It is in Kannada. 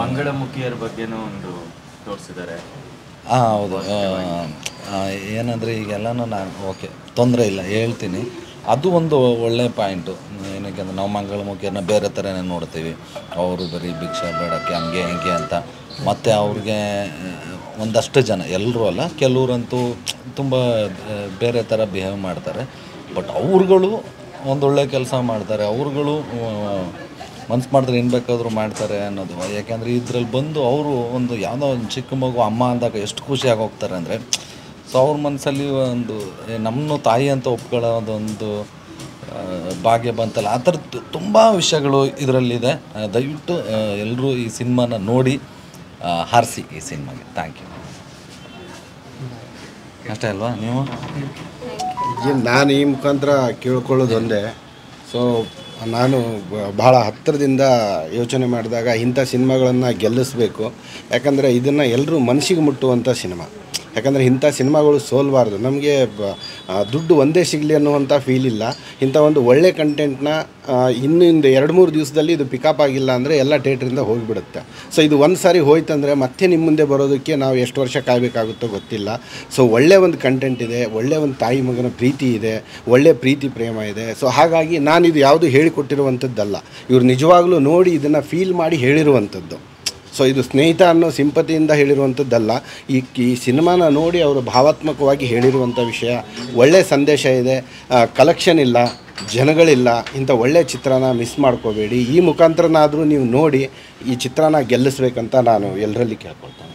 ಮಂಗಳಮುಖಿಯರ ಬಗ್ಗೆನೂ ಒಂದು ತೋರಿಸಿದ್ದಾರೆ. ಹೌದು, ಏನಂದರೆ ಈಗೆಲ್ಲನೂ ನಾನು ಓಕೆ ತೊಂದರೆ ಇಲ್ಲ ಹೇಳ್ತೀನಿ, ಅದು ಒಂದು ಒಳ್ಳೆ ಪಾಯಿಂಟು. ಏನಕ್ಕೆ ಅಂದರೆ ನಾವು ಮಂಗಳಮುಖಿಯರನ್ನ ಬೇರೆ ಥರನೇ ನೋಡ್ತೀವಿ, ಅವರು ಬರೀ ಭಿಕ್ಷೆ ಬೇಡಕ್ಕೆ ಹಂಗೆ ಹಂಗೆ ಅಂತ. ಮತ್ತು ಅವ್ರಿಗೆ ಒಂದಷ್ಟು ಜನ, ಎಲ್ಲರೂ ಅಲ್ಲ, ಕೆಲವರಂತೂ ತುಂಬ ಬೇರೆ ಥರ ಬಿಹೇವ್ ಮಾಡ್ತಾರೆ. ಬಟ್ ಅವ್ರುಗಳು ಒಂದೊಳ್ಳೆ ಕೆಲಸ ಮಾಡ್ತಾರೆ, ಅವ್ರುಗಳು ಮನ್ಸು ಮಾಡಿದ್ರೆ ಏನು ಬೇಕಾದರೂ ಮಾಡ್ತಾರೆ ಅನ್ನೋದು. ಯಾಕೆಂದರೆ ಇದರಲ್ಲಿ ಬಂದು ಅವರು ಒಂದು ಯಾವುದೋ ಒಂದು ಚಿಕ್ಕ ಮಗು ಅಮ್ಮ ಅಂದಾಗ ಎಷ್ಟು ಖುಷಿಯಾಗಿ ಹೋಗ್ತಾರೆ ಅಂದರೆ, ಸೊ ಅವ್ರ ಮನಸ್ಸಲ್ಲಿ ಒಂದು ನಮ್ಮನ್ನು ತಾಯಿ ಅಂತ ಒಪ್ಕೊಳ್ಳೋದೊಂದು ಭಾಗ್ಯ ಬಂತಲ್ಲ, ಆ ಥರದ್ದು ತುಂಬ ವಿಷಯಗಳು ಇದರಲ್ಲಿದೆ. ದಯವಿಟ್ಟು ಎಲ್ಲರೂ ಈ ಸಿನಿಮಾನ ನೋಡಿ ಹಾರಿಸಿ ಈ ಸಿನಿಮಾಗೆ. Thank you. ಅಷ್ಟೇ ಅಲ್ವಾ ನೀವು? ನಾನು ಈ ಮುಖಾಂತರ ಕೇಳ್ಕೊಳ್ಳೋದೊಂದೇ. ಸೊ ನಾನು ಭಾಳ ಹತ್ತಿರದಿಂದ ಯೋಚನೆ ಮಾಡಿದಾಗ ಇಂಥ ಸಿನಿಮಾಗಳನ್ನು ಗೆಲ್ಲಿಸಬೇಕು, ಯಾಕಂದರೆ ಇದನ್ನು ಎಲ್ಲರೂ ಮನಸ್ಸಿಗೆ ಮುಟ್ಟುವಂಥ ಸಿನಿಮಾ. ಯಾಕಂದರೆ ಇಂಥ ಸಿನಿಮಾಗಳು ಸೋಲಬಾರ್ದು. ನಮಗೆ ದುಡ್ಡು ಒಂದೇ ಸಿಗಲಿ ಅನ್ನುವಂಥ ಫೀಲ್ ಇಲ್ಲ. ಇಂಥ ಒಂದು ಒಳ್ಳೆ ಕಂಟೆಂಟ್ನ ಇನ್ನೊಂದು 2-3 ದಿವಸದಲ್ಲಿ ಇದು ಪಿಕಪ್ ಆಗಿಲ್ಲ ಅಂದರೆ ಎಲ್ಲ ಥಿಯೇಟ್ರಿಂದ ಹೋಗಿಬಿಡುತ್ತೆ. ಸೊ ಇದು ಒಂದು ಸಾರಿ ಹೋಯ್ತಂದರೆ ಮತ್ತೆ ನಿಮ್ಮ ಮುಂದೆ ಬರೋದಕ್ಕೆ ನಾವು ಎಷ್ಟು ವರ್ಷ ಕಾಯಬೇಕಾಗುತ್ತೋ ಗೊತ್ತಿಲ್ಲ. ಸೊ ಒಳ್ಳೆ ಒಂದು ಕಂಟೆಂಟ್ ಇದೆ, ಒಳ್ಳೆ ಒಂದು ತಾಯಿ ಮಗನ ಪ್ರೀತಿ ಇದೆ, ಒಳ್ಳೆ ಪ್ರೀತಿ ಪ್ರೇಮ ಇದೆ. ಸೊ ಹಾಗಾಗಿ ನಾನಿದು ಯಾವುದು ಹೇಳಿಕೊಟ್ಟಿರುವಂಥದ್ದಲ್ಲ, ಇವರು ನಿಜವಾಗ್ಲೂ ನೋಡಿ ಇದನ್ನು ಫೀಲ್ ಮಾಡಿ ಹೇಳಿರುವಂಥದ್ದು. ಸೊ ಇದು ಸ್ನೇಹಿತ ಅನ್ನೋ ಸಿಂಪತಿಯಿಂದ ಹೇಳಿರುವಂಥದ್ದಲ್ಲ, ಈ ಸಿನಿಮಾನ ನೋಡಿ ಅವರು ಭಾವಾತ್ಮಕವಾಗಿ ಹೇಳಿರುವಂಥ ವಿಷಯ. ಒಳ್ಳೆಯ ಸಂದೇಶ ಇದೆ, ಕಲೆಕ್ಷನ್ ಇಲ್ಲ, ಜನಗಳಿಲ್ಲ. ಇಂಥ ಒಳ್ಳೆಯ ಚಿತ್ರನ ಮಿಸ್ ಮಾಡ್ಕೋಬೇಡಿ. ಈ ಮುಖಾಂತರನಾದರೂ ನೀವು ನೋಡಿ ಈ ಚಿತ್ರನ ಗೆಲ್ಲಿಸ್ಬೇಕಂತ ನಾನು ಎಲ್ಲರಲ್ಲಿ ಕೇಳ್ಕೊಳ್ತೇನೆ.